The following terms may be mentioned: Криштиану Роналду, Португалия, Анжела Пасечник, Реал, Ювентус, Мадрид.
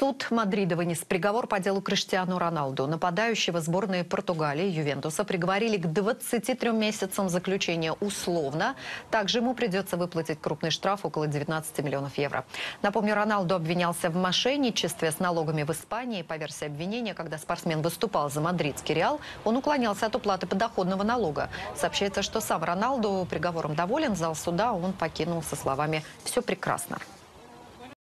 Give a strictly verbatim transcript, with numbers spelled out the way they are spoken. Суд Мадрида вынес приговор по делу Криштиану Роналду. Нападающего сборной Португалии Ювентуса приговорили к двадцати трём месяцам заключения условно. Также ему придется выплатить крупный штраф около девятнадцати миллионов евро. Напомню, Роналду обвинялся в мошенничестве с налогами в Испании. По версии обвинения, когда спортсмен выступал за мадридский Реал, он уклонялся от уплаты подоходного налога. Сообщается, что сам Роналду приговором доволен. Зал суда он покинул со словами «Все прекрасно».